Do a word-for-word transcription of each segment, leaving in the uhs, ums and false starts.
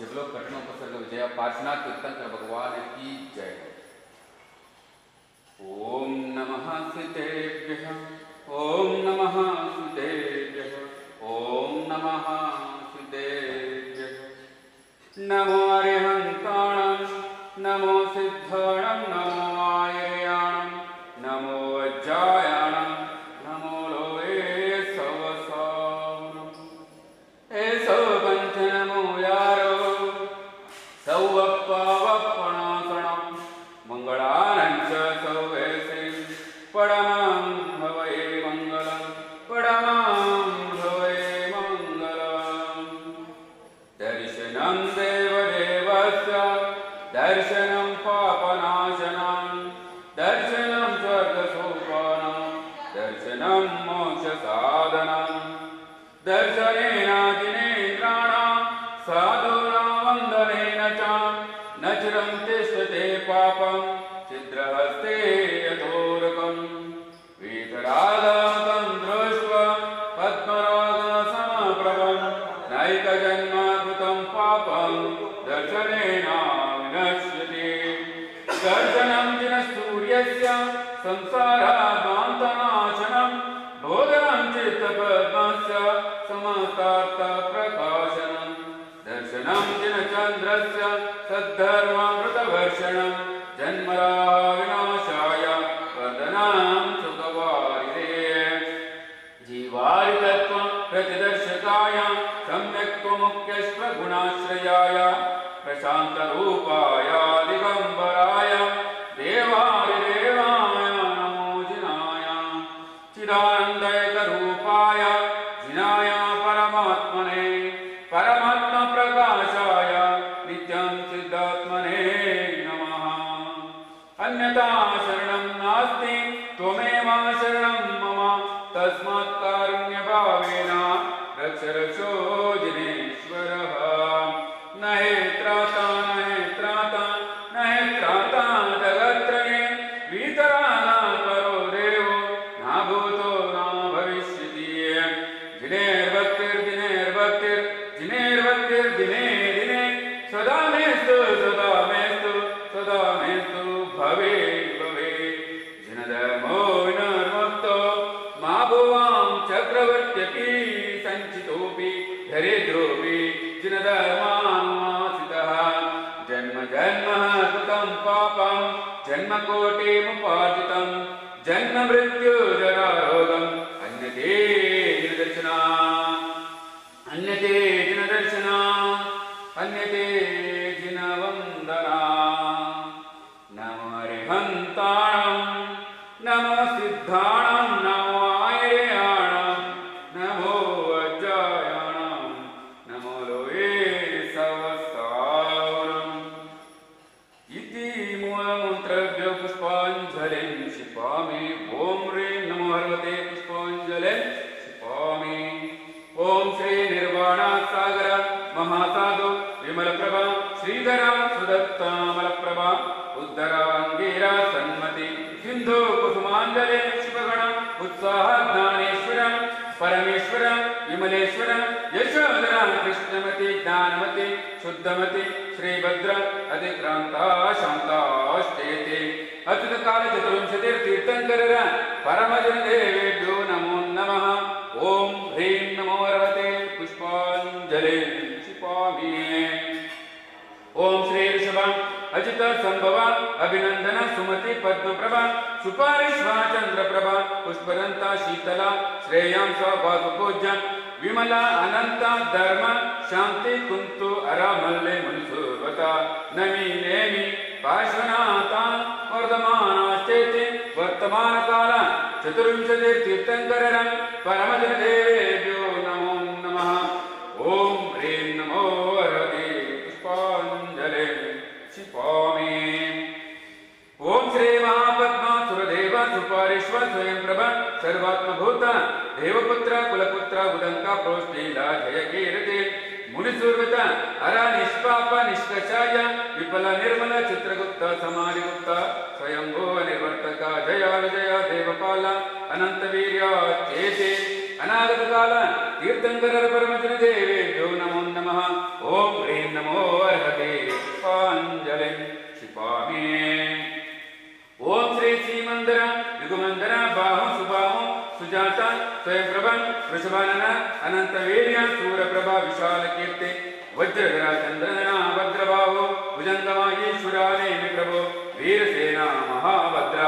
जब लोग कठिनों पर सब लोग जय उपासना कीर्तन कर भगवान की जय। ओम नमः सिद्धेभ्यः ओम नमः सिद्धेभ्यः ओम नमः सिद्धेभ्यः। नमो अरिहंताणं नमो सिद्धाणं नमो आयर्याणं नमो वज्रायाणं नमो लोवे सवसावनं एसव पंचनमो यारो सौवप्पावप्पणासनं मंगलानंच सौवेसे परमं भवे मंगलं परमं भवे मंगलं। दर्शनं देवदेवस्य दर्शनं पापनाशनं दर्शनं स्वर्गसोपानं दर्शनं मोक्षसाधनं दर्शनेनादिनेन्द्राणां साधूनां वन्दनेन च नचिरं तिष्ठते पापं छिद्रहस्ते यथोरकं वीतरागं दृष्ट्वा पद्मरागसमप्रभं नैकजन्माकृतं पापं दर्शनेनाविनश्यति। दर्शनं जिनसूर्यस्य संसारान्तानाशनं भोजनं चित्तपद्मस्य समस्तार्थप्रकाशनं दर्शनं जिनचन्द्रस्य सद्धर्मामृतवर्षणं जन्मराविनाशाय वन्दनं सुखवारिधे। जीवारितत्वं प्रतिदर्शकाय सम्यक्त्वमुख्यश्वगुणाश्रयाय प्रशान्तरूपाय दिगम्बराय देवारिदेवाय नमोजिनाय चिदानन्दरूपाय जिनाय परमात्मने परमात्मप्रकाशाय नित्यं सिद्धात्मने नमः। अन्यथा शरणं नास्ति त्वमेव शरणं मम तस्मात् कारुण्यभावेन रक्ष रक्षो जिनेश्वरः। न हे त्राता न हे त्राता न हे त्राता जगत्त्रये वीतरागात् परो देवो न भूतो न भविष्यति। जिनेर्भक्तिर्दिनेर्भक्तिर्जिनेर्भक्तिर्दिने दिने सदा मेस्तु सदा मेस्तु सदा मेस्तु भवेत् भवेत्। जिनधर्मो विनर्मुक्तो मा भुवां चक्रवर्त्यपि सञ्चितोऽपि दरिद्रोऽपि जिनधर्मानुमासितः। जन्म जन्म कृतं पापं जन्मकोटिमुपार्जितं जन्म मृत्यु जरा रोगं अन्यते जिनदर्शना अन्यते जिनदर्शना अन्यते जिनवन्दना। नमो अरिहन्ताणं नमो सिद्धाणं नमो आयर्याणं नमो वज्रायाणं नमो लोवे सवसावनं। इति मूलमन्त्रभ्यः पुष्पाञ्जलिं क्षिपामि। ॐ ह्रीं नमो भगवते पुष्पाञ्जलिं क्षिपामि। ॐ श्री निर्वाणसागर महासाधु विमलप्रभा श्रीधर सुदत्तामलप्रभा उद्धराङ्गीरा सन्मति सिन्धु कुसुमाञ्जले शिवगण उत्साह ज्ञानेश्वर परमेश्वर विमलेश्वर यशोधरा कृष्णमति ज्ञानमति शुद्धमति श्रीभद्र अधिक्रांता शांतास्तेति। अतुल काल चतुर्विंशतिर तीर्थंकर परमजन देवेभ्यो नमो नमः। ओम ह्रीं नमो भगवते पुष्पाञ्जलिं क्षिपामि। ओम श्री ऋषभा अजित संभवा अभिनंदन सुमति पद्म प्रभा सुपारिश्वा चंद्र प्रभा पुष्पदंता शीतला श्रेयांस भागपूज्य विमला अनंत धर्म शांति कुंतु अरा मल्ले मुनिसुरवता नमी नेमी पार्श्वनाथा वर्धमानाश्चेति। वर्तमान काल चतुर्विंशति तीर्थंकर परमजन देवेभ्यो नमो नमः। ओम ह्रीं नमो हरते पुष्पांजलि। ओम श्री महापद्मा सुरदेव सुपारेश्वर स्वयं प्रभा सर्वात्मभूत देवपुत्र कुलपुत्र उदंका प्रोष्ठीला जय कीर्ति मुनिसुरवत अरा निष्पाप निष्कषाय विपल निर्मल चित्रगुप्त समाधिगुप्त स्वयंभो निर्वर्तक जय विजय देवपाल अनंत वीर्य चेते अनागत काल तीर्थंकर परमजन देवेभ्यो नमो नमः। ओम ह्रीं नमो वृषभानन अनंत वीर्यं सूर्यप्रभा विशालकीर्ति वज्रधरचंद्रधरा भद्रबाहो भुजंगवागीश्वराने विप्रभो वीरसेना महाभद्र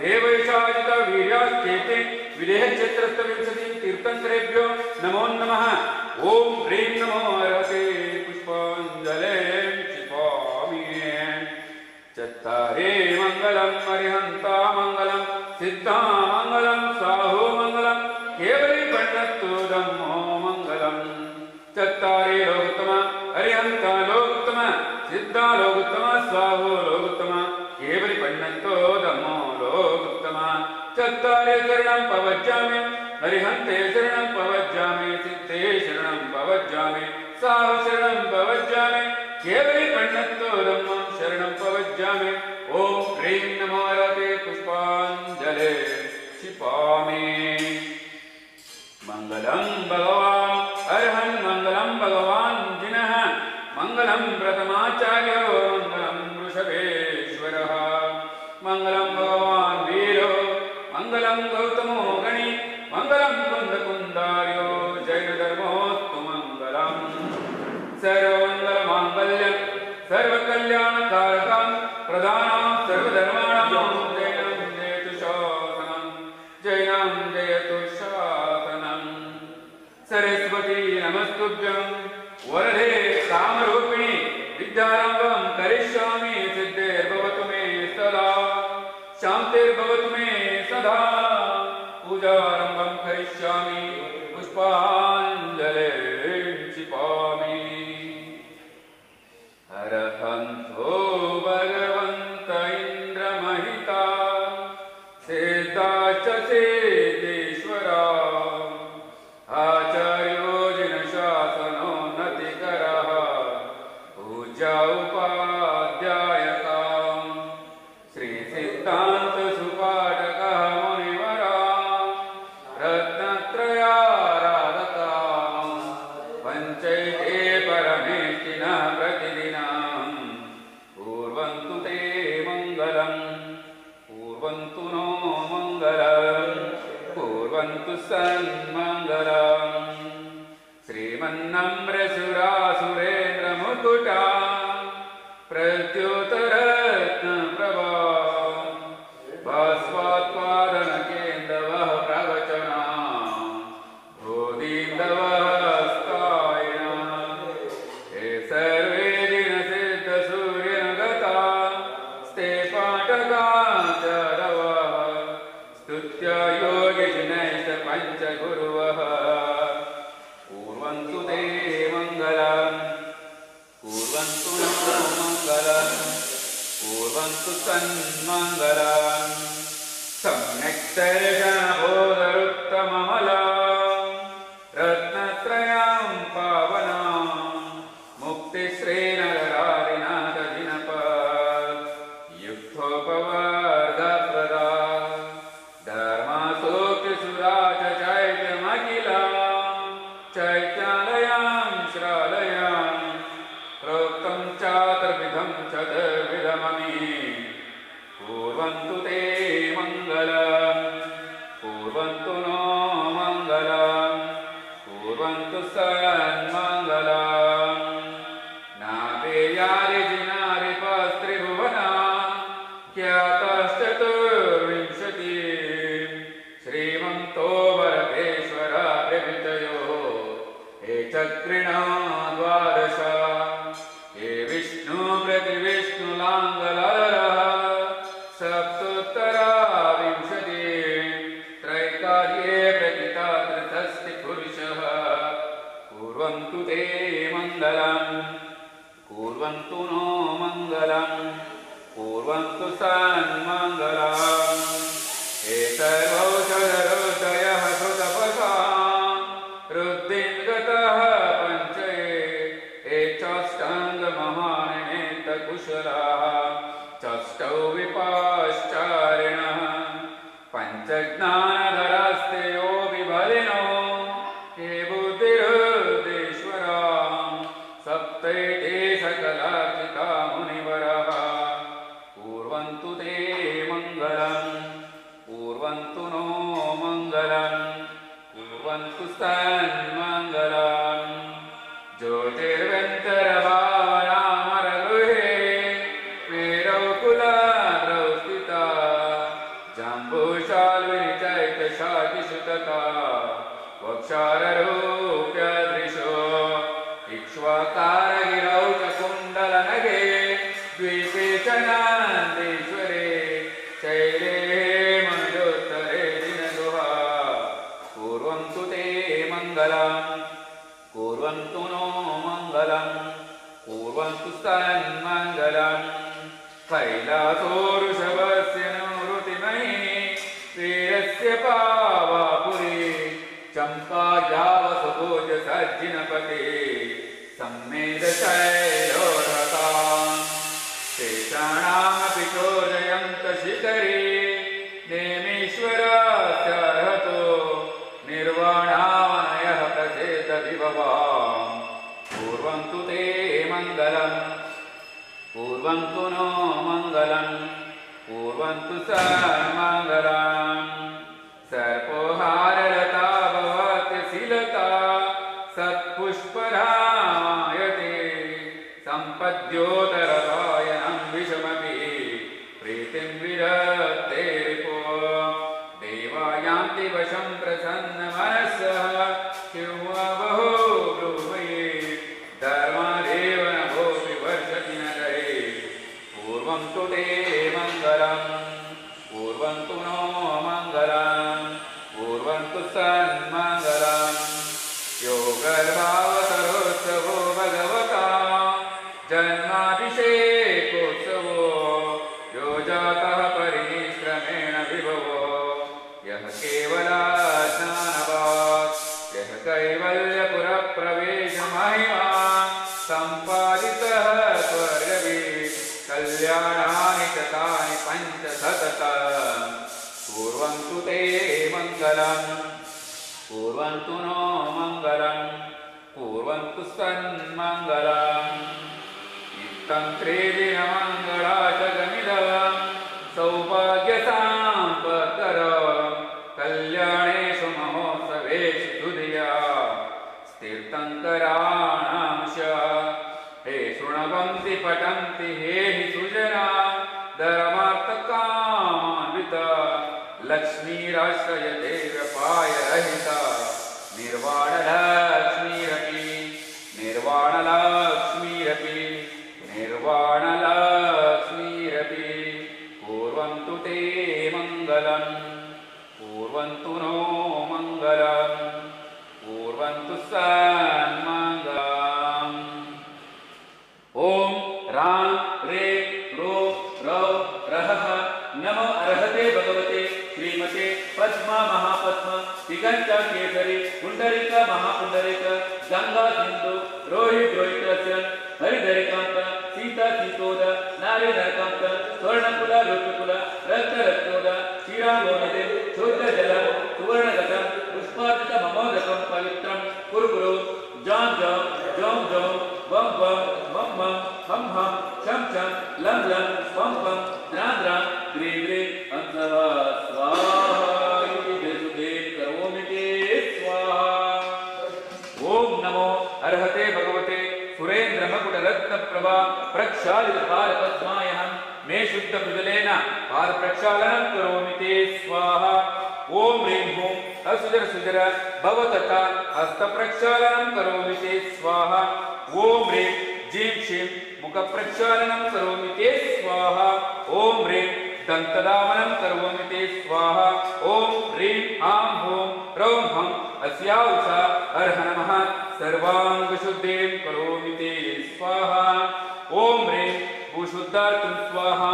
देवैशाजित वीर्यास्तेति विदेहक्षेत्रस्तविंशतिं तीर्थंकरेभ्यो नमो नमः। ओम ह्रीं नमो हरसे पुष्पांजले क्षिपामि चत्तारे मंगलम हरिहंता मंगलम सिद्धा मंगलम साहो मंगलम केवली पण्णत्तु धम्मो मंगलम। चत्तारे लोकोत्तम हरिहंता लोकोत्तम सिद्धा लोकोत्तम साहो लोकोत्तम केवली पण्णत्तु धम्मो लोकोत्तम। चत्तारे शरणं पवज्जामि हरिहंते शरणं पवज्जामि सिद्धे शरणं पवज्जामि साहो शरणं पवज्जामि केवली पण्णत्तु धम्मं शरणं पवज्जामि। ओम ह्रीं नमो हरते पुष्पांजले क्षिपामि। मंगलम भगवान् अरहं मंगलम भगवान् जिनः मंगलम प्रथमाचार्यो मंगलम वृषभेश्वरः मंगलम भगवान् वीरो मंगलम गौतमो गणी मंगलम कुन्दकुन्दार्यो जैनधर्मोऽस्तु मंगलम। सर्वमंगल मांगल्यं सर्वकल्याणकारकं प्रदानं सर्वधर्माणां जयं जयतु शासनं जयं जयतु शासनं। सरस्वती नमस्तुभ्यं वरदे कामरूपिणी विद्यारम्भं करिष्यामि सिद्धिर्भवतु मे सदा शान्तिर्भवतु मे सदा। पूजारम्भं करिष्यामि पुष्पाञ्जले क्षिपामि। हरहंसो भगवन्त इन्द्रमहिता सेता च चेतेश्वरा आचार्यो जिनशासनोन्नतिकरः पूजा उपाध्यायकां श्रीसिद्धान्तसुपाठकः मुनिवरा रत्नत्रयाराधकां पञ्चैते परमेष्ठिनः प्रतिदिनः पूर्वन्तु नो मङ्गलं पूर्वन्तु सन्मङ्गलं। श्रीमन्नम्रसुरासुरेन्द्रमुकुटा प्रद्योतरत्नप्रभा भास्वात्पादनकेन्दवः प्रवचना भूदीन्दवस्तायना। हे सर्वे दिनसिद्धसूर्यनगता स्ते पाठकाचार्याः योगिनैश्च पञ्चगुरवः पूर्वन्तु ते मङ्गलं पूर्वन्तु नो मङ्गलं पूर्वन्तु तन्मङ्गलं। सम्यक् दर्शनबोधरुक्तममलं रत्नत्रयं पावनं मुक्तिश्रेणगरारिनाथजिनप युक्थोपवर्गप्रदा चैत्यालयां श्रालयां प्रोक्तं चात्रविधं चतुर्विधमपि पूर्वन्तु ते मङ्गलं पूर्वन्तु नो मङ्गलं पूर्वन्तु सन्मङ्गलं। नापेयारिजिनारिपस्त्रिभुवना ख्यातश्चतुर्विंशति श्रीमन्तो वरदेश्वरा प्रभृतयो हे चक्रिणा द्वादश हे विष्णु प्रतिविष्णुलाङ्गलारः सप्तोत्तरा विंशति त्रैकार्ये प्रतिता तृतस्ति पुरुषः पूर्वन्तु ते मङ्गलं पूर्वन्तु नो मङ्गलं पूर्वन्तु सन्मङ्गलं। हे सर्वौषधरोषयः सुतपसा रुद्धिङ्गतः पञ्चये हे चाष्टाङ्गमहानिनेतकुशलः चष्टौ विपाश्चारिणः पञ्चज्ञानधरास्ते योगिबलिनो हे बुद्धिरुद्रेश्वरा सप्तैते सकलार्चिता मुनिवरः पूर्वन्तु ते मङ्गलं पूर्वन्तु नो मङ्गलं पूर्वन्तु स कुर्वन्तु स मङ्गलं सर्पोहाररता भवति शीलता सत्पुष्परायते सम्पद्योदररायणं विषमपि प्रीतिं विरक्ते रिपो देवायान्ति वशं प्रसन्न मनसः शिवबहो ब्रूहि धर्मदेव नभो विवर्षति न जये पूर्वं तु ते मंगलम् पूर्वन्तु नो मंगलम् पूर्वन्तु सन्मंगलम् योगर्भावसरोत्सवो भगवता जन्माभिषेकोत्सवो यो जातः परिश्रमेण विभवो यः केवलाज्ञानवान् यः कैवल्यपुरप्रवेशमहिमा सम्पादितः स्वर्गवि कल्याणानि गतानि पञ्च सततं कुर्वन्तु ते मङ्गलं कुर्वन्तु नो मङ्गलं कुर्वन्तु सन्मङ्गलं इत्थं त्रिदिनमङ्गलाचलमिदं सौभाग्यसाम्पत्करं कल्याणेषु महोत्सवेषु तुदया तीर्थङ्कराणां च हे शृण्वन्ति पठन्ति हे हि सुजना धर्मार्थकामान्विता लक्ष्मीराश्रयते कृपायरहिता निर्वाणलक्ष्मीरपि निर्वाणलक्ष्मीरपि निर्वाणलक्ष्मीरपि कुर्वन्तु ते मङ्गलं कुर्वन्तु नो मङ्गलं कुर्वन्तु सन्मङ्गलम्। ओम राम रे रो रव रह नमो अर्हते भगवते श्रीमते पद्मा महापद्म दिगंत केसरी पुंडरीक महापुंडरीक गंगा सिंधु रोहित रोहितस्य हरिधरिकांत सीता सीतोद नारी नरकांत स्वर्णकुल लोककुल रक्त रक्तोद क्षीरांगोनदे शुद्ध जल सुवर्णगतम पुष्पार्चित ममोदकम पवित्रम कुरुकुरु जाम जाम जाम जाम बम बम मम हम हम चम चम लम लम पम पम द्राम द्राम ग्रीम ग्रीम अंतरा स्वाहा युदेशुदेव करोमिते स्वाहा। ओम नमो अर्हते भगवते सुरेन्द्र मकुट रत्न प्रभा प्रक्षालित पार पद्मायहं मे शुद्ध मृदलेन पार प्रक्षालनं करोमिते स्वाहा। ओम ह्रीं हूं असुजर सुजर भवतः हस्त प्रक्षालनं करोमिते स्वाहा। ओम ह्रीं जीव शिव मुख प्रक्षालनं करोमि ते स्वाहा। ओम ह्रीं दंतधावनं करोमि ते स्वाहा। ओम ह्रीं आं हूं रौं हं अस्याउषा अर्ह नमः सर्वांग शुद्धिं करोमि ते स्वाहा। ओम ह्रीं भूशुद्धार्थं स्वाहा।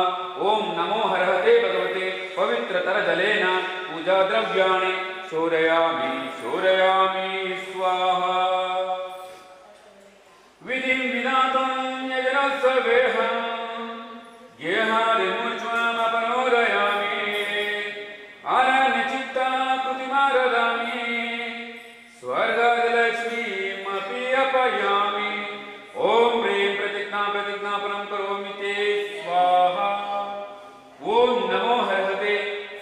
ओम नमो हरहते भगवते पवित्रतर जलेन पूजा द्रव्याणि शोधयामि शोधयामि स्वाहा। विधिं विनातं यजनस्वेहं गेहारिमुच्चमपनोदयामि आनन्दचित्ताकृतिमारदामि स्वर्गादिलक्ष्मीमपि अपयामि। ओम ह्रीं प्रतिज्ञा प्रतिज्ञा परं करोमि ते स्वाहा। ओम नमो हरहते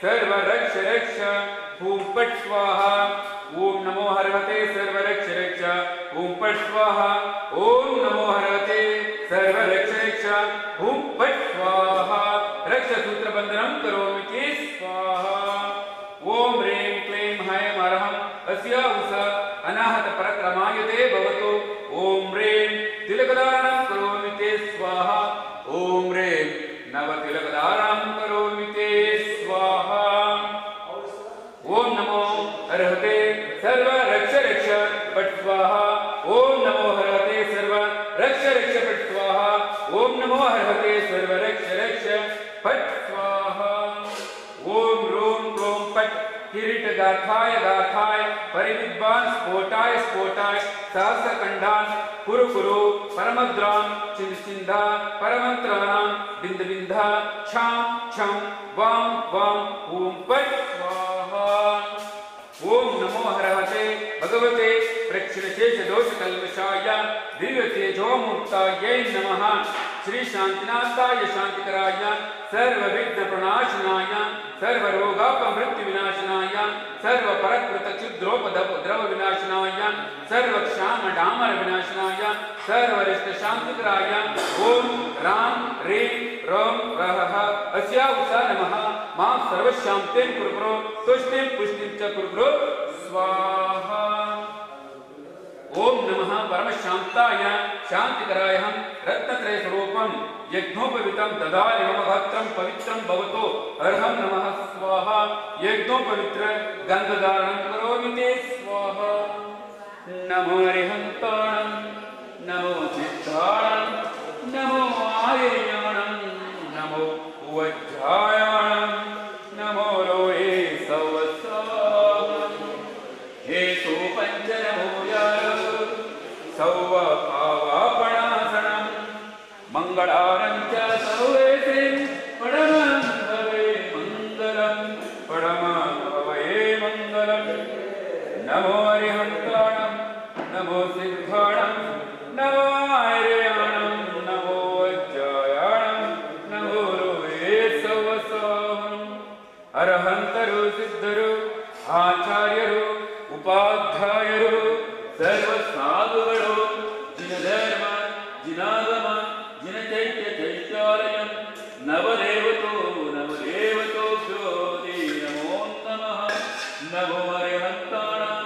सर्वरक्ष रक्ष ॐ पट् स्वाहा। ओम नमो हरहते सर्वरक्ष रक्ष ॐ पट् स्वाहा। ओम नमो हरहते सर्वरक्ष रक्ष ॐ पट् स्वाहा। रक्ष सूत्र बंधनं करोमि ते स्वाहा। ओम ह्रीं क्लीं ह्रीं अरहं अस्य उस अनाहत परक्रमायते भवतो। ओम ह्रीं तिलकदानं करोमि ते स्वाहा। ओम ह्रीं नव तिलकदानं करोमि ते स्वाहा। ओम नमो हरहते सर्व रक्ष रक्ष पट् स्वाहा। ओम नमो हरहते सर्व रक्ष रक्ष पट् स्वाहा। ओम नमो हरहते सर्व रक्ष रक्ष पट् स्वाहा। ओम रोम रोम पट् किरीट गाथाय गाथाय परिविद्वान स्फोटाय स्फोटाय सहस्रखंडान कुरु कुरु परमद्रां चिन्चिन्धा परमंत्राणां बिंद बिंधा क्षां क्षं वां वां ॐ पट् स्वाहा। ओम नमो हरहते भगवते प्रक्षलशेषदोषकल्मषाय दिव्यतेजोमूर्ताय नमः। श्री शांतिनाथाय शांतिकराय सर्वविघ्नप्रणाशनाय सर्वरोगापमृत्युविनाशनाय सर्वपरत्कृतक्षुद्रोपद्रवविनाशनाय सर्वक्षामडामरविनाशनाय सर्वरिष्टशान्तिकराय ओम राम ह्रीं रौं रः अस्या उषा नमः। मां सर्वशान्तिं कुरु तुष्टिं पुष्टिं च कुरु स्वाहा। ओम नमः परमशान्ताय शान्तिकराय रत्नत्रय स्वरूपं यज्ञोपवितं ददामि मम भक्तं पवित्रं भवतो अर्हं नमः स्वाहा। यज्ञोपवित्र गन्धदानं करोमि ते स्वाहा। नमो हरिहन्ताणं नमो चित्ताणं नमो आर्याणं नमो वज्रायाणं नमो रोहे सवसानं हे सुपञ्चनभूयारो सौवापावापणासनं मंगलानं च सर्वेते परमं भवे मङ्गलं परमं भवे मङ्गलं। नमो हरिहन्ताणं नमो सिद्धाणं नमो आर्याणं नमो वज्रायाणं नमो रोहे सवसानं। अरहन्तरो सिद्धरो आचार्यरो उपाध्यायरो सर्वसाधुगणो जिनधर्म जिनागम जिनचैत्य चैत्यालयं नवदेवतो नवदेवतोभ्यो नमो नमः। नमो हरिहन्ताणां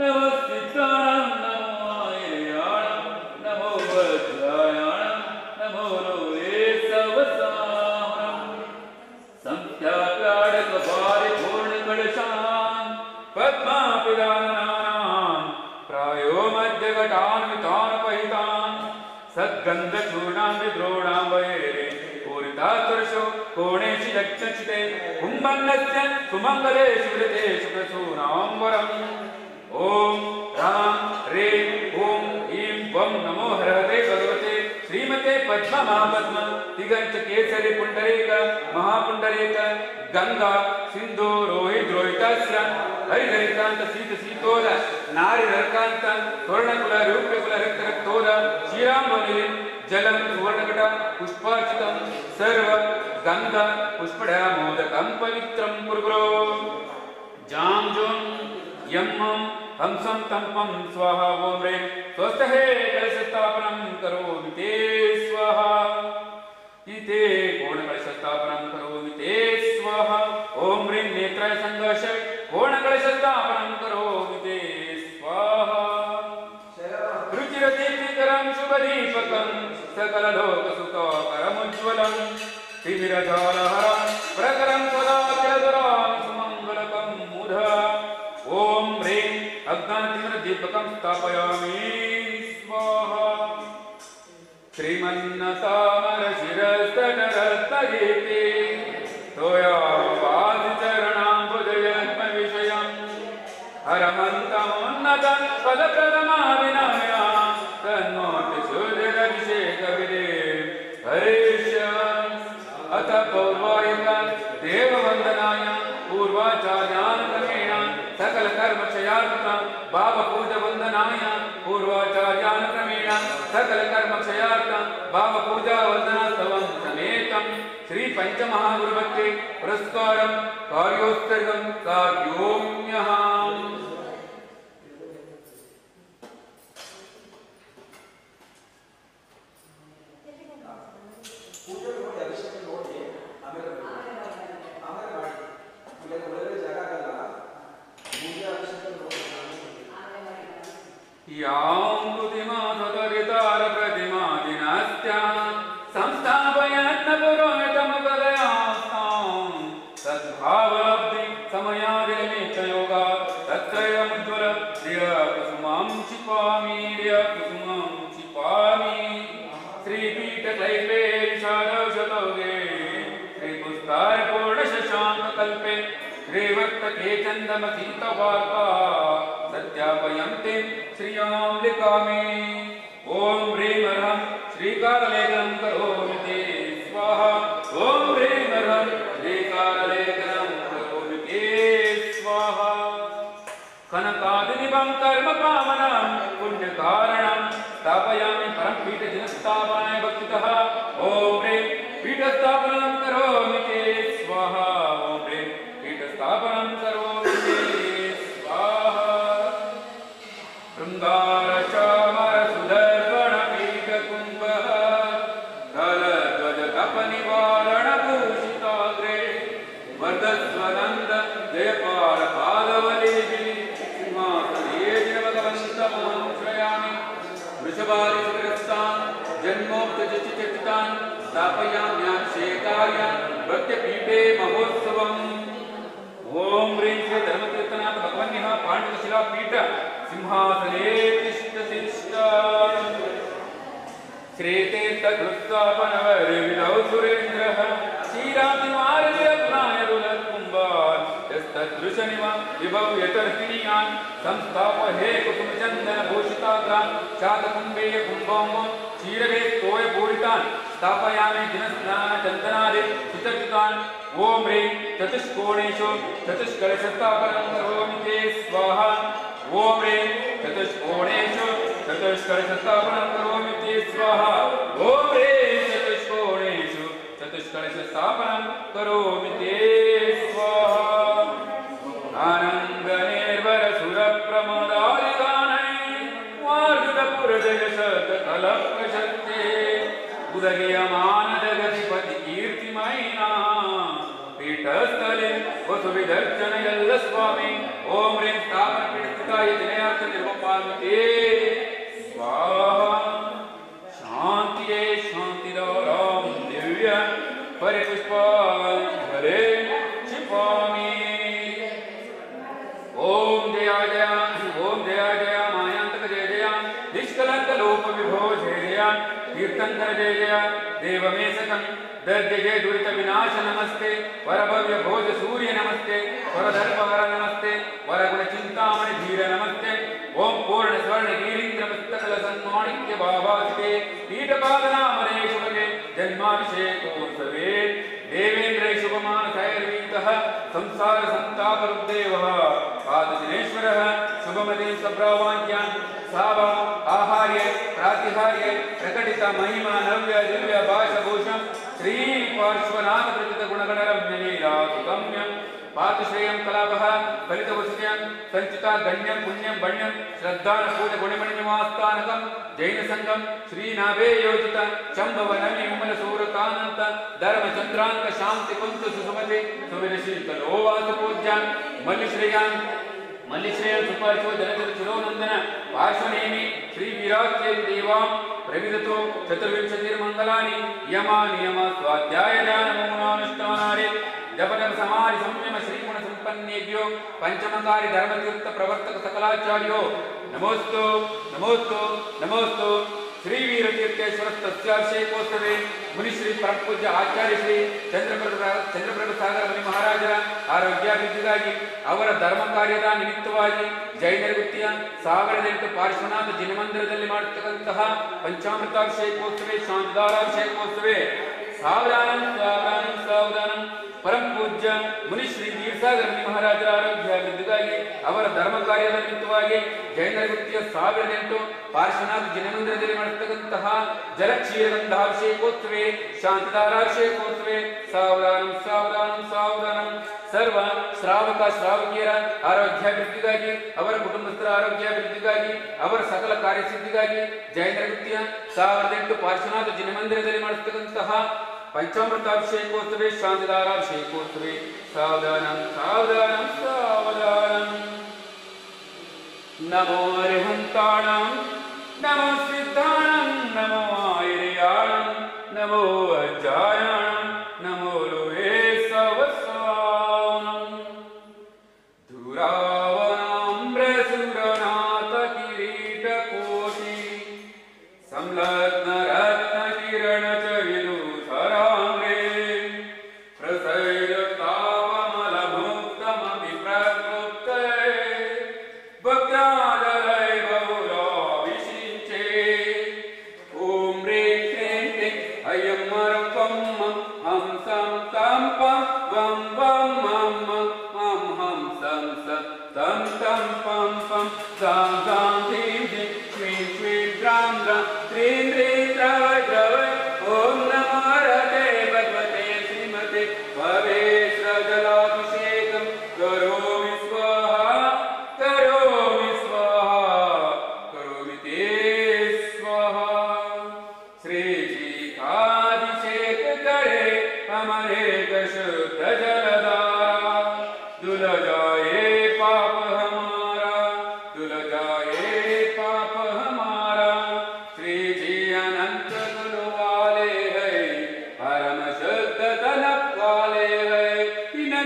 नमो सिद्धाणां नमो आर्याणां नमो वज्रायाणां नमो रोहे सवसानं। संख्याकाडकपारिपूर्णकलशान् पद्मापिदानानां प्रायो मध्यघटान्वितानुपहितान् सद्गन्धचूर्णां विद्रोणां वैरे पूरितात्तुरशो कोणेषु यक्षचिते कुम्भन्नस्य सुमङ्गलेषु वृतेषु प्रसूनाम्बरम्। ॐ रां ह्रीं ॐ ह्रीं वं नमो हरहरे भगवते श्रीमते पद्म महापद्म दिगंत केसरी पुंडरीक महापुंडरीक गंगा सिंधु रोहित रोहितास्त्र हरिहरिकांत सीत सीतोल नारी नरकांत स्वर्णकुल रूपकुल रक्त रक्तोल श्रीरामनिल जलम सुवर्णकट पुष्पार्चितम सर्व गंगा पुष्पडा मोदकम पवित्रम कुरुभ्रो जामजों यम्मं हंसं तंपं स्वाहा। ओम रे स्वस्ते कलशस्थापनं करोमि ते स्वाहा। इते कोणकलशस्थापनं करोमि ते स्वाहा। ओम रे नेत्राय संघर्षय कोणकलशस्थापनं करोमि ते स्वाहा। रुचिरदीपिकरं शुभदीपकं सकललोकसुखकरं उज्ज्वलं तिमिरधारहरं प्रकरं सदा चिरदुरां सुमङ्गलकं मुधा। ओम ह्रीं अग्नितिमिरदीपकं स्थापयामि स्वाहा। श्रीमन्नतामरशिरस्तनरस्तगेते तोयावादिचरणाम्बुजयत्मविषयं हरमन्तमुन्नतं पदप्रदमाविनाम्या तन्मोतिशूदिरभिषेकविदे हरिष्यं। अथ पौर्वायिक देववन्दनाय पूर्वाचार्यानुक्रमेण सकलकर्मक्षयार्थं भावपूजवन्दनाय पूर्वाचार्यानुक्रमेण सकलकर्मक्षयार्थं भावपूजावन्दनास्तवं समेतं श्री पञ्चमहागुरुभक्ते पुरस्कारं कार्योत्तरं कार्योम्यः। कर्म पावना स्थापनाय भक्तितः ओम ह्रीं पीठ स्थापनं करोमि ते स्वाहा ओम ह्रीं पीठ स्थापनं करोमि ते स्वाहा वृंदारचामर सुदर्पण पीठ कुंभः दल ध्वज तप निवारण भूषिताग्रे वरदस्वनंद जयपाल पादवल्लभि सिंहासने जगवदवन्तमहं श्रयामि वृषभारि जन्मोपचितान् स्थापयाम्यां शेकायां भक्तपीठे महोत्सवम् ओम ह्रीं श्री धर्मकीर्तनाथ भगवन्यः पाण्डुशिलापीठ सिंहासने तिष्ठसिष्ठ श्रेते तद्वत्सापनवरविदौ सुरेन्द्रः श्रीरातिमारविरत्नायरुलकुम्भान् यस्तदृशनिवां विभव यतर्किणीयान् संस्थापहे कुसुमचन्दनभूषिताग्रान् शातकुम्भेय कुम्भौमं चीरवे तोय पूरितान् स्थापयामि दिनस्नानचन्दनादि सुचर्चितान् ओम ह्रीं चतुष्कोणेषु चतुष्कलशस्थापनं करोमि ते स्वाहा ओम ह्रीं चतुष्कोणेषु चतुष्कलशस्थापनं करोमि ते स्वाहा ओम ह्रीं चतुष्कोणेषु चतुष्कलशस्थापनं करोमि ते स्वाहा आनंद निर्वर सुर प्रमोदारि गानै वार्धुरपुरजय शत कलपशक्ते उदगीयमान जगतिपति कीर्तिमयिना पीठस्थले वसुविदर्शन यल्ल स्वामी ओम ह्रीं स्थापनपीठिताय जनार्थ निर्वपामते स्वाहा शान्तिये शान्तिराम दिव्य परिपुष्पाणि हरे क्षिपामि ओम जया जया ओम जया जया मायांतक जय जया निष्कलंक लोप विभो जय जया तीर्थंकर जय जया देवमेशकं दर्द जय दुरित विनाश नमस्ते वरभव्य भोज सूर्य नमस्ते वरधर्मवर नमस्ते वरगुण चिंतामणि धीर नमस्ते ओम पूर्ण स्वर्ण गिरीन्द्र मस्तकल सन्माणिक्य भावास्ते पीठपादनामरेशुभगे जन्माभिषेको सवे देवेन्द्रे शुभमानसैर्वीतः संसार संतापरुद्देवः पादजनेश्वरः शुभमते सब्रावान्यां सावा आहार्य प्रातिहार्य प्रकटिता महिमा नव्य दिव्य भाषभूषं श्री पार्श्वनाथ प्रकृत गुणगणरम्य लीलासुगम्यं पातुश्रेयं कलापः फलितवसुत्यं संचिता गण्यं पुण्यं बण्यं श्रद्धानपूज गुणमणिनिवासस्थानकं जैनसंगम श्रीनाभे योजित चंबवनमि विमल सूरतानंत धर्मचंद्रांक शांति कुंत सुसुमते सुविरशीतलोवास पूज्यान् मल्लिश्रेयान् मल्लिश्रेयं सुपार्श्व जनजर चिरोनंदन पार्श्वनेमि श्री विराज्य देवां प्रविदतो चतुर्विंशतिर्मंगलानि यमा नियम स्वाध्याय ध्यान मौनानुष्ठानारे जपन समाधि संयम श्रीगुण संपन्नेभ्यो पंचमकारी धर्मतीर्थ प्रवर्तक सकलाचार्यो नमोस्तु नमोस्तु नमोस्तु श्री वीरतीर्थेश्वर तस्याभिषेकोत्सवे मुनिश्री परम पूज्य आचार्य श्री चंद्रप्रसाद चंद्रप्रसाद सागर मुनि महाराजर आरोग्याभिवृद्धिಗಾಗಿ ಅವರ ಧರ್ಮ ಕಾರ್ಯದ ನಿಮಿತ್ತವಾಗಿ ಜೈನರ ಗುತ್ತಿಯ ಸಾವಿರದ ಎಂಟು ಪಾರ್ಶ್ವನಾಥ ಜಿನಮಂದಿರದಲ್ಲಿ ಮಾಡುತ್ತಕ್ಕಂತಹ ಪಂಚಾಮೃತಾಭಿಷೇಕೋತ್ಸವೆ ಶಾಂತಿದಾರಾಭಿಷೇಕೋತ್ಸವೆ ಸಾವಧಾನಂ ಸಾವಧಾನಂ ಸಾವಧಾನಂ परम पूज्य मुनि श्री वीरसागर मुनि महाराज आरोग्याभिवृद्धिಗಾಗಿ ಅವರ ಧರ್ಮ ಕಾರ್ಯದ ನಿಮಿತ್ತವಾಗಿ ಜೈನರ ಗುತ್ತಿಯ ಸಾವಿರದ ಎಂಟು ಪಾರ್ಶ್ವನಾಥ ಜಿನಮಂದಿರದಲ್ಲಿ ಮಾಡುತ್ತಕ್ಕಂತಹ ಜಲಕ್ಷೀರಗಂಧಾಭಿಷೇಕೋತ್ಸವೆ ಶಾಂತಿದಾರಾಭಿಷೇಕೋತ್ಸವೆ ಸಾವಧಾನಂ ಸಾವಧಾನಂ ಸಾವಧಾನಂ सर्व श्रावक श्रावकियर आरोग्याभिवृद्धिगी कुटुंबस्थर आरोग्याभिवृद्धिगी सकल कार्यसिद्धिगी जैनर गुत्तिय ಸಾವಿರದ ಎಂಟು पार्श्वनाथ जिनमंदिरदल्लि माडुत्तक्कंतह पंचामृताभिषेकोत्सवे शांतिदाराभिषेकोत्सवे सावधानं सावधानं सावधानं नमो अरिहंताणां नमो सिद्धाणां नमो आयर्याणां नमो अजायाणां नमो लोहे सवस Dam dam, ding ding, swing swing, drum drum, ding ding, drum.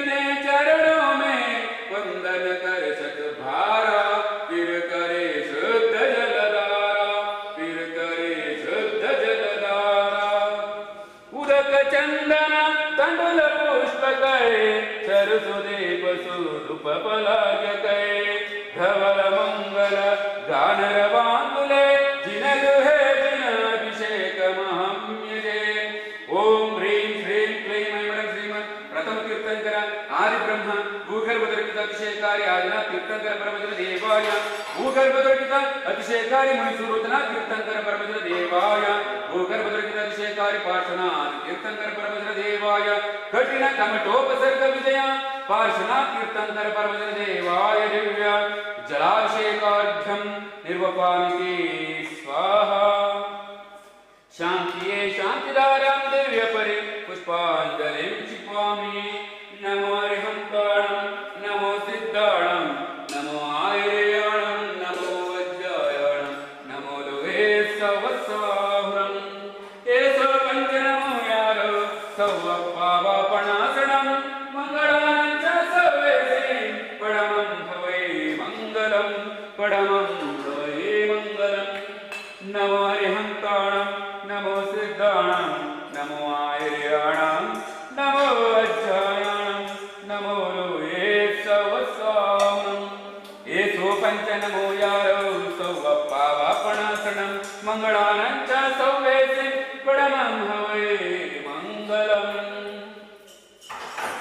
तेरे चरणों में वंदन कर सतभारा, फिर करे शुद्ध जलधारा, फिर करे शुद्ध जलधारा। उदक चंदन तंडुल पुष्प करे, सरसुदेव सुरूप पलाग करे, धवल मंगल गान रवांगुले, जिनगु है जिन अभिषेक महाम्य जे। ओम ह्रीं श्रीं क्लीं ऐं श्रीमत् प्रथम तीर्थंकर आदि ब्रह्म भूगर्भदर्पित अभिषेकार्य आदिना तीर्थंकर परमजन देवाय, भूगर्भदर्पित अभिषेकार्य मणिसूरोतना तीर्थंकर परमजन देवाय, भूगर्भदर्पित अभिषेकार्य पार्श्वना तीर्थंकर परमजन देवाय, कठिन कमठोपसर्ग विजया पार्श्वना तीर्थंकर परमजन देवाय दिव्य जलाशेकार्घ्यं निर्वपामि स्वाहा। शांतिये शांतिदारां दिव्यपरि पुष्पाञ्जलिं क्षिपामि। नमो अरिहन्ताणं, नमो सिद्धाणं, नमो आयर्याणं, नमो वज्रायाणं, नमो लोहे सवस्वाहुरं एषो पञ्चनमोयारो सवपावापणासनं मङ्गलानां च सर्वेषां परमं भवे मङ्गलम् परमं भवे मङ्गलम्। नमो अरिहन्ताणं, नमो सिद्धाणं, नमो आयर्याणां, नमो वज्रायाणां, नमो लोहे सवस्वाहुरं एषो पञ्चनमोयारो सवपावापणासनं मङ्गलानां च सर्वेषां परमं भवे मङ्गलम्। ओम नमो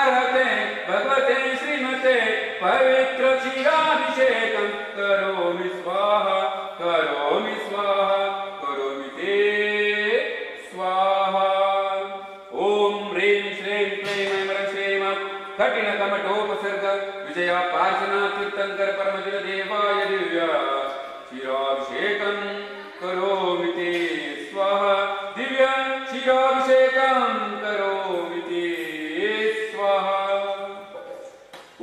अर्हते भगवते श्रीमते पवित्र क्षीराभिषेकं करोमि स्वाहा, करोमि स्वाहा, करोमि ते स्वाहा। ओम ह्रीं श्रीं क्लीं ऐं श्रीमत् कठिनकमठोपसर्ग विजया पार्श्वना तीर्थंकर परमजन देवाय दिव्य क्षीराभिषेकं करोमि ते स्वाहा, दिव्य क्षीराभिषेकं करोमि ते स्वाहा।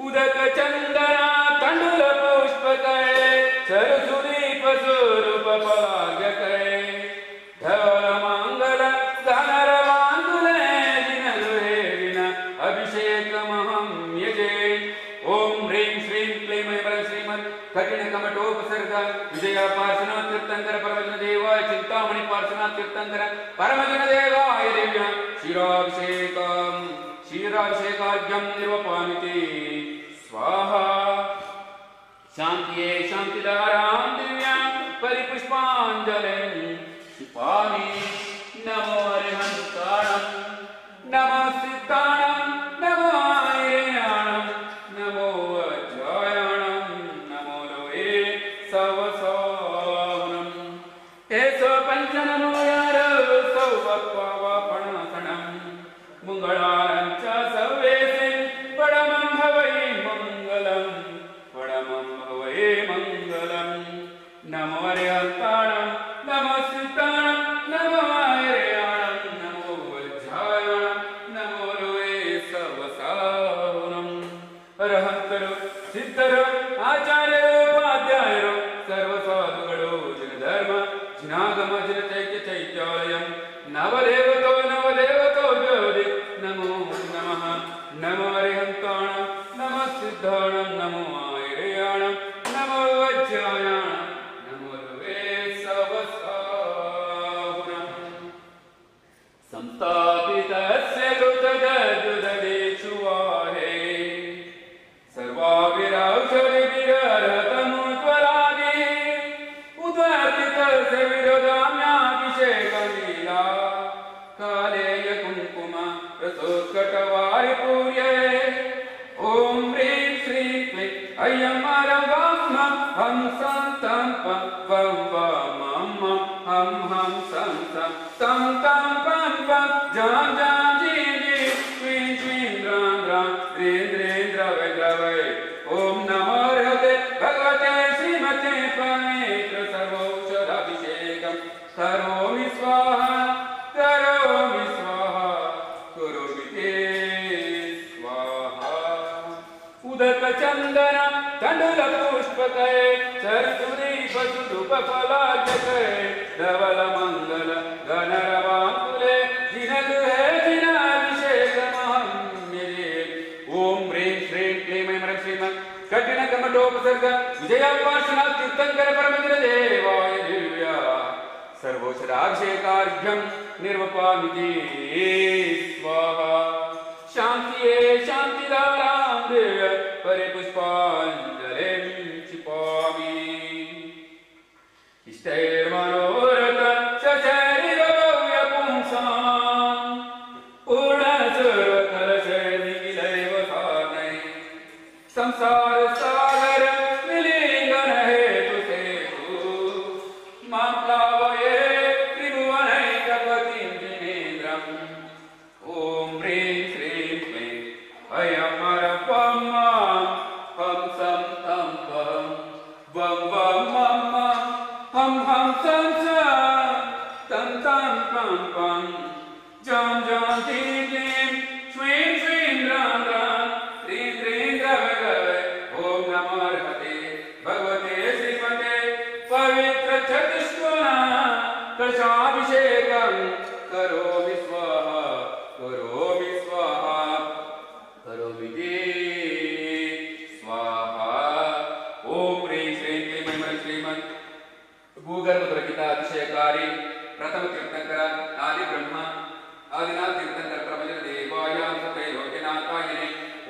उदक चंदन तंडुल पुष्प करे, सरसुदीप स्वरूप पलाग करे, धवल मंगल गान रवांगुले, जिन दुहे विन अभिषेक महाम्य जे। ओम ह्रीं श्रीं क्लीं ऐं श्रीमत् कठिनकमठोपसर्ग विजया पार्श्वना तीर्थंकर परमजन देवाय, चिंतामणि पार्श्वना तीर्थंकर परमजन देवाय दिव्य क्षीराभिषेकं क्षीराभिषेकार्घ्यं निर्वपामि ते स्वाहा। शान्तिये शान्तिदारां दिव्यां परिपुष्पाञ्जलिं क्षिपामि। नमो अरिहन्ताणं, नमो सिद्धाणं, नमो आयर्याणं, नमो वज्रायाणं, नमो लोहे सवस्वाहुरं एषो पञ्चनमोयारो सवपावापणासनं मङ्गलानां च सर्वेषां परमं भवे मङ्गलम् परमं भवे मङ्गलम्। नमो अरिहन्ताणं, नमो सिद्धाणं, नमो आयर्याणं, नमो वज्रायाणं, नमो लोहे सवस्वाहुरं। अरहन्तरो सिद्धरो आचार्यरो उपाध्यायरो सर्वसाधुगणो जिनधर्म जिनागम जिनचैक्य चैत्यालयं नवदेवतो नवदेवतोभ्यो नमो नमः। नमो अरिहन्ताणां, नमो सिद्धाणां, नमो आयर्याणां, नमो वज्रायाणां, नमो लोहे सवस्वाहुरं। संस्थापितस्य कृतदुददेषु वाहे सर्वाभिरौषधिभिरर्हतमुज्ज्वलाभि, उद्वर्तितस्य विरोधाम्याभिषेकं लीला कालेय कुङ्कुम रसोत्कटवारिपूर्ये। ॐ ह्रीं श्रीं क्लीं ऐं मारवाह्म हंसन्त धवल मंगल गणरवाकुले जिनगृहे जिनाभिषेकमहम्मिरे ओम ह्रीं श्रीं क्लीं ऐं ह्रीं श्रीं कठिनकमठोपसर्ग विजयापाशनात् तीर्थंकर परमदेवाय दिव्या सर्वोच्चराभिषेकार्घ्यं निर्वपामिति स्वाहा। शांति शांतिदारां देव परिपुष्पाञ्जलिं क्षिपामि। मनोरथ सचरिव भव्य पुंसां पूर्णसर्वफल सैनिलैव साधये संसार सागर विलीन हेतु सेतु मां प्लावये त्रिभुवनैकपतिं जिनेन्द्रम्। ॐ ह्रीं श्रीं क्लीं अयं परं पं मां पं सं तं पं वं वं मं मं हम हम सं तं तं पं पं जं जं टीं टीं श्रीं श्रीं रां रां ह्रीं ह्रीं रव रव। ॐ नमो अर्हते भगवते श्रीमते पवित्रचतुष्कोणा कलशाभिषेकं करोमि स्वाहा करोमि स्वाहा करोमि स्वाहा। ॐ ह्रीं श्रीं क्लीं श्रीमन् भूगर्भ गीता अभिषेकारी प्रथम तीर्थंकर आदि ब्रह्म आदिनाथ तीर्थंकर प्रभज देवाय सते योगिनाथायने।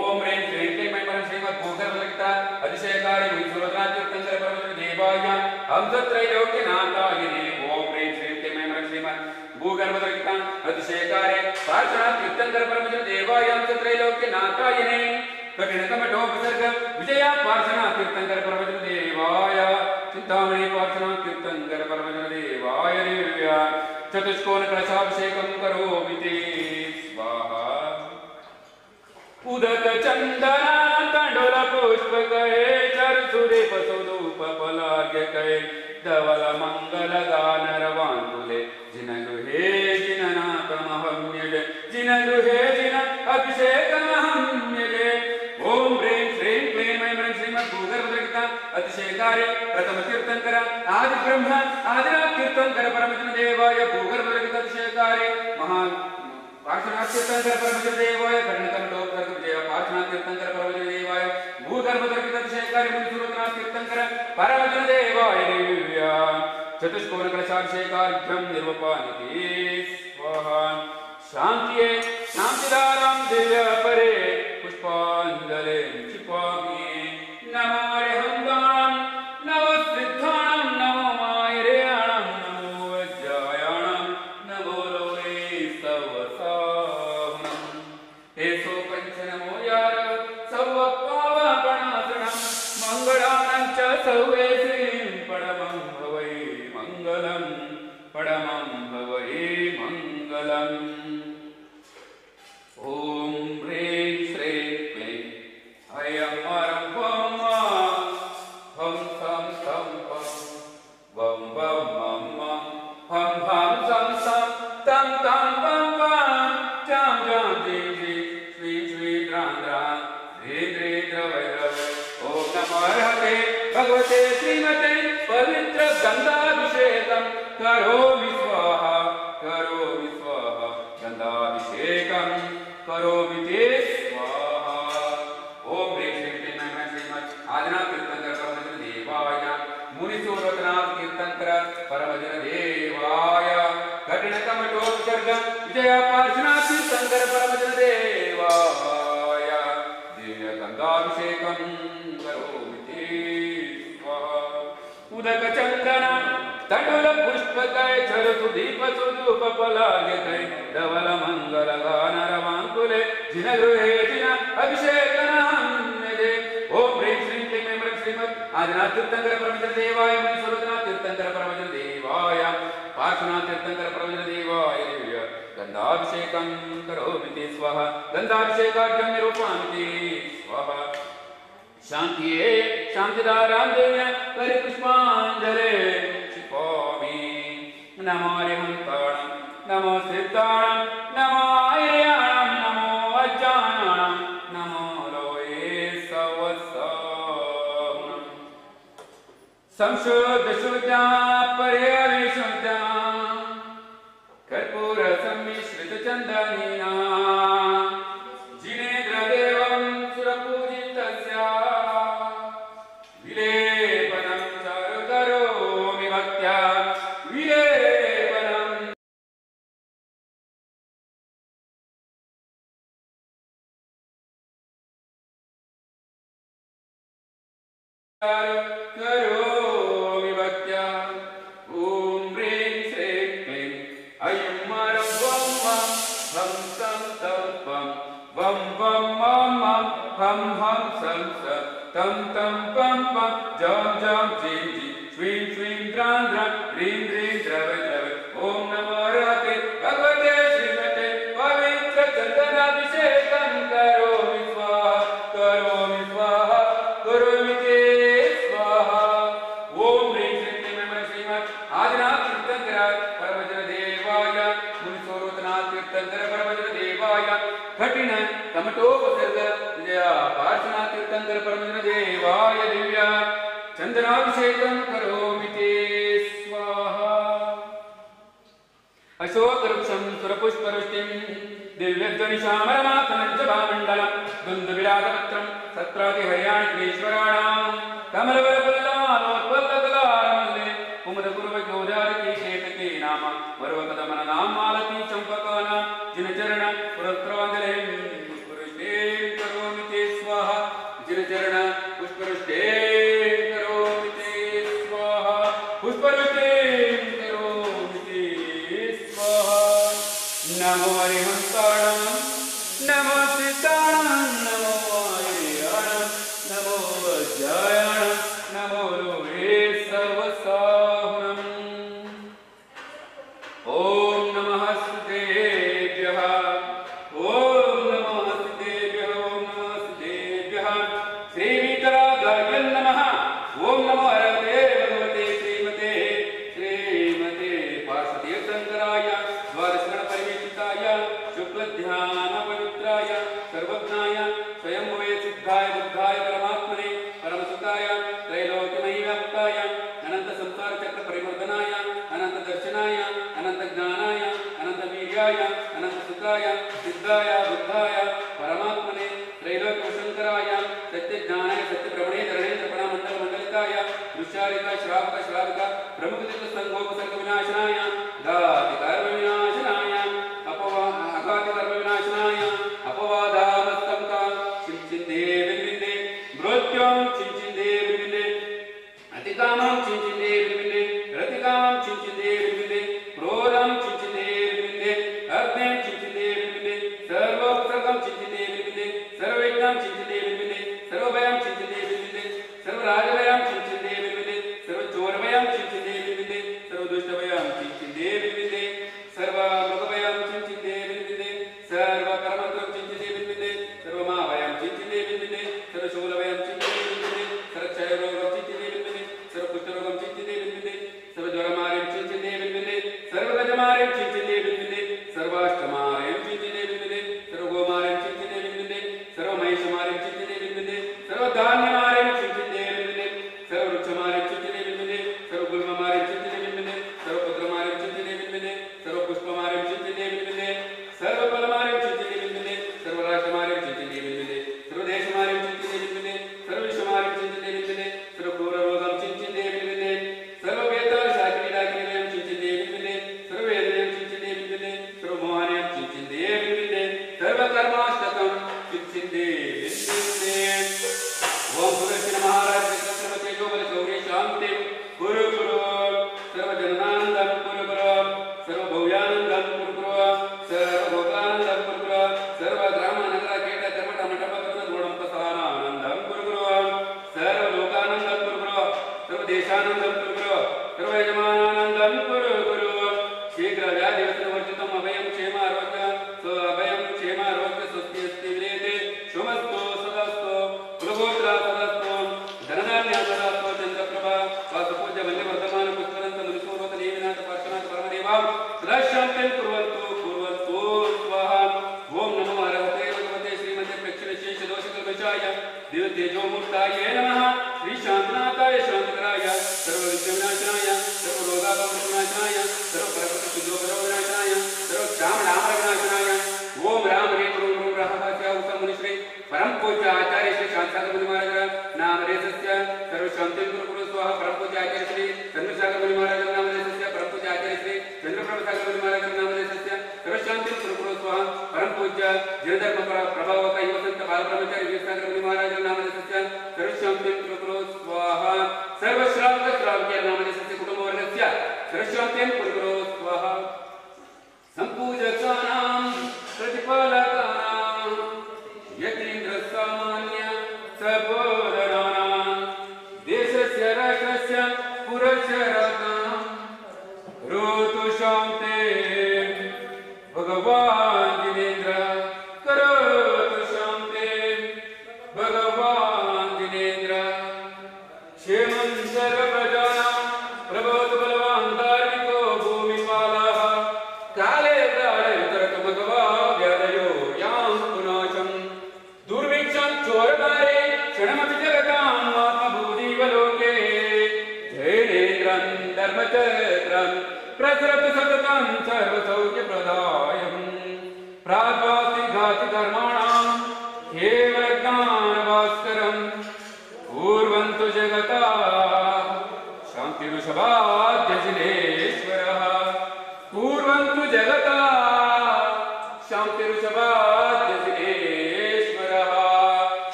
ओम ह्रीं श्रीं क्लीं ऐं ह्रीं श्रीमद् भूगर्भ गीता अभिषेकारी विश्वनाथ तीर्थंकर प्रभज देवाय हम सते योगिनाथायने। ओम ह्रीं श्रीं क्लीं ऐं ह्रीं श्रीमद् भूगर्भ गीता अभिषेकारी पार्श्वनाथ तीर्थंकर प्रभज देवाय हम सते योगिनाथायने। कठिनकमठोपसर्ग विजया पार्श्वनाथ तीर्थंकर प्रभज देवाय चिंतामणि पार्श्वनाथ तीर्थंकर प्रभज देवाय दिव्या चतुष्कोण कलशाभिषेकं करोमि ते स्वाहा। उदक चंदना तण्डुल पुष्पकै चरसुरे वसुधूपपलार्घ्यकै धवल मंगल गानरवाङ्कुले जिनगृहे जिननाथमहम्यजे जिनगृहे जिन अभिषेकमहम्यजे। ओम ह्रीं श्रीं क्लीं ऐं ह्रीं श्रीमद् भूगर्भ गीता अतिशेकार्य प्रथम तीर्थंकर आदि ब्रह्म आदिनाथ तीर्थंकर परमजिन देवाय भूगर्भ गीता अतिशेकार्य महान पार्श्वनाथ तीर्थंकर परमजिन देवाय कठिनकमठोपसर्ग विजया पार्श्वनाथ तीर्थंकर परमजिन देवाय भूगर्भ गीता अतिशेकार्य मुनिसुरनाथ तीर्थंकर परमजिन देवाय दिव्या चतुष्कोण कलशाभिषेकार्घ्यं निर्वपामिति स्वाहा। शान्तिये शान्तिदारां देव परे पुष्पांजलि क्षिपामि। नमो अरिहन्तां नमो सिद्धाणां नमो मायरेयाणां नमो वज्रायाणां नमो लोले सवसाहनं तेसो पञ्च नमो यार सर्व पावपणासनं मङ्गलानां च सर्वे श्रीं परमं भवै मङ्गलं परमं भवै मङ्गलम्। ॐ ह्रीं श्रीं क्लीं ऐं परं पं मां पं सं तं पं वं वं मं मं हम हम सं सं तं तं पं पं जं जं टीं टीं श्रीं श्रीं रां रां ह्रीं ह्रीं रव रव। ॐ नमो अर्हते भगवते श्रीमते पवित्रगन्धाभिषेकं करोमि स्वाहा करोमि स्वाहा गन्धाभिषेकं करोमि ते स्वाहा। ओम ह्रीं श्रीं क्लीं ऐं ह्रीं श्रीमद् आदिनाथ तीर्थंकर परमजिन देवाय मुनिसुरनाथ तीर्थंकर परमजिन देवाय कठिनकमठोपसर्ग विजया पार्श्वनाथ तीर्थंकर परमजिन देवाय दिव्य गंगाभिषेकं करोमि ते स्वाहा। उदक चंदना तण्डुल पुष्पकै चरसुदीप सुधूपपलार्घ्यकै धवल मंगल गानरवाङ्कुले जिनगृहे जिन अभिषेकमहम्यजे। ओम ह्रीं श्रीं क्लीं ऐं ह्रीं श्रीमद् आदिनाथ तीर्थंकर परमजिन देवाय मुनिसुरनाथ तीर्थंकर परमजिन देवाय पार्श्वनाथ तीर्थंकर प्रवज्रदेवाय दिव्य गंधाभिषेकं करोमि ते स्वाहा गंधाभिषेकाख्यं निरूपयामि स्वाहा। शान्तिये शान्तिदारां देव्यां परिपुष्पाञ्जले क्षिपामि। नमो हरिहन्ताणां नमो सिद्धाणां नमो ऐर्याणां नमो अज्ञानाणां नमो लोये सवसाहुनां। संशुद्धशुद्धा पर्यविशुद्धा कर्पूर सम्मिश्रित चन्दनीना करोमि भक्त्या। ॐ ह्रीं श्रीं क्लीं ऐं मरं वं मं हं सं तं पं वं वं मं मं हं हं सं सं तं तं पं पं जं जं जीं जीं श्रीं श्रीं द्रां द्रां ह्रीं ह्रीं द्रव द्रव। ॐ नमो राधे भगवते श्रीमते पवित्रचन्दनाभिषेकं करोमि स्वाहा करोमि स्वाहा करोमि ते। घटिन तमटोपसर्ग विजया पार्श्वनाथ तीर्थंकर परमेश्वर देवाय दिव्या चंदनाभिषेकं करोमि ते स्वाहा। अशोकवृक्षं सुरपुष्पवृष्टिं दिव्यध्वनिशामरमातनं च भामण्डलं दुन्दुभिराजपत्रं सत्रादिहर्याणीश्वराणां कमलवल्लभालोत्पल्लकलारमल्ले कुमुदपूर्वगोदारकीशेतके नाम पर्वतदमननां मालती चम्पकानां जिनचरण पुरस्त्रवन्दने पुष्पवृष्टे करोमि ते स्वाहा। जिनचरण पुष्पवृष्टे करोमि ते स्वाहा पुष्पवृष्टे करोमि ते स्वाहा। नमो हरिहन्ताणां नमो सिद्धाणां नमो ऐर्याणां नमो वज्रायाणां नमो लोहे सर्वसाहुनां। ॐ नमः सिद्धाय बुद्धाय परमात्मने त्रैलोक्यशंकराय सत्यज्ञानाय सत्यप्रवणे धरणे तपणामण्डलमण्डलिताय दुष्चारिका श्रावक श्राविका प्रमुखतीर्थसंघोपसर्ग विनाशनाय दातिकर्मविनाशनाय अघातकर्मविनाशनाय अपवादामस्तंका चिञ्चिन्दे विन्विन्दे मृत्युं चिञ्चिन्दे विन्विन्दे अतिकामं चिञ्चिन्दे विन्विन्दे रतिकामं चिञ्चिन्दे विन्विन्दे क्रोधं चिञ्चिन्दे विन्विन्दे अग्निं सर्वज्ञां चिंतिते विविधे सर्वभयं चिंतिते विविधे सर्वराजभयं चिंतिते विविधे सर्वचोरभयं चिंतिते विविधे सर्वदुष्टभयं चिंतिते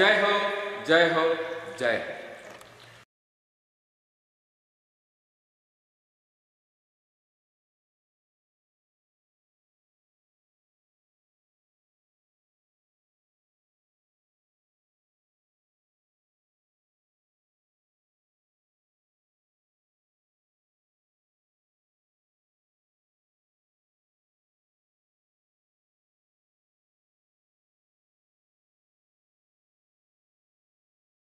जय हो, जय हो, जय हो।